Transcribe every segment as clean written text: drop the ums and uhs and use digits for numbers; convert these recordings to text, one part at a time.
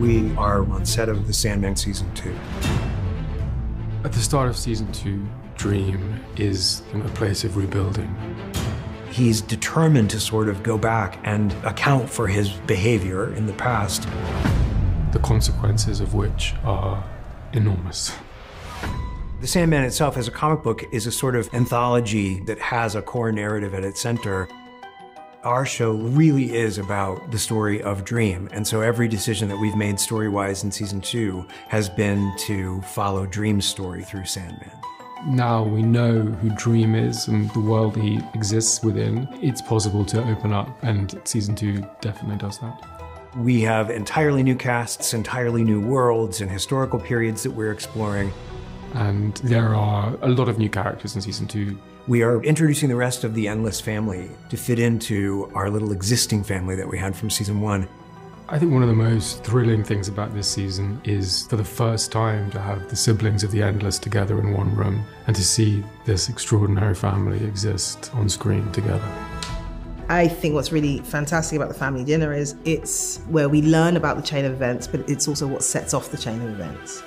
We are on set of The Sandman Season 2. At the start of Season 2, Dream is in a place of rebuilding. He's determined to sort of go back and account for his behavior in the past. The consequences of which are enormous. The Sandman itself as a comic book is a sort of anthology that has a core narrative at its center. Our show really is about the story of Dream, and so every decision that we've made story-wise in Season 2 has been to follow Dream's story through Sandman. Now we know who Dream is and the world he exists within, it's possible to open up, and Season 2 definitely does that. We have entirely new casts, entirely new worlds, and historical periods that we're exploring. And there are a lot of new characters in Season 2. We are introducing the rest of the Endless family to fit into our little existing family that we had from Season 1. I think one of the most thrilling things about this season is for the first time to have the siblings of the Endless together in one room and to see this extraordinary family exist on screen together. I think what's really fantastic about the family dinner is it's where we learn about the chain of events, but it's also what sets off the chain of events.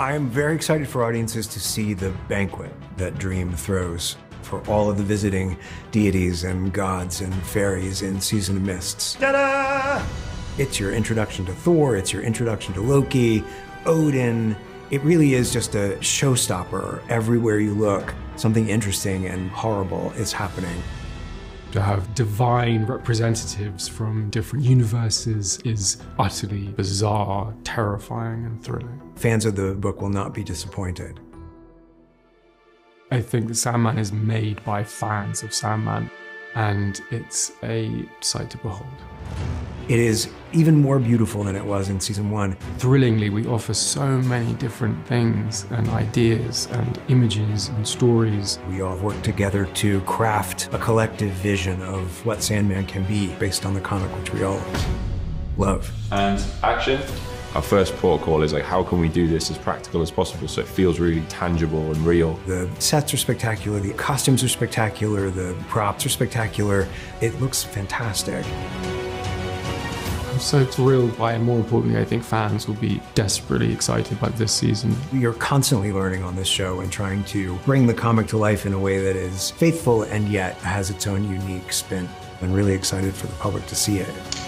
I am very excited for audiences to see the banquet that Dream throws for all of the visiting deities and gods and fairies in Season of Mists. Ta-da! It's your introduction to Thor, it's your introduction to Loki, Odin. It really is just a showstopper. Everywhere you look, something interesting and horrible is happening. To have divine representatives from different universes is utterly bizarre, terrifying, and thrilling. Fans of the book will not be disappointed. I think The Sandman is made by fans of Sandman, and it's a sight to behold. It is even more beautiful than it was in Season 1. Thrillingly, we offer so many different things and ideas and images and stories. We all work together to craft a collective vision of what Sandman can be based on the comic, which we all love. And action. Our first port call is like, how can we do this as practical as possible so it feels really tangible and real? The sets are spectacular, the costumes are spectacular, the props are spectacular. It looks fantastic. I'm so thrilled by it. More importantly, I think fans will be desperately excited by this season. We are constantly learning on this show and trying to bring the comic to life in a way that is faithful and yet has its own unique spin. I'm really excited for the public to see it.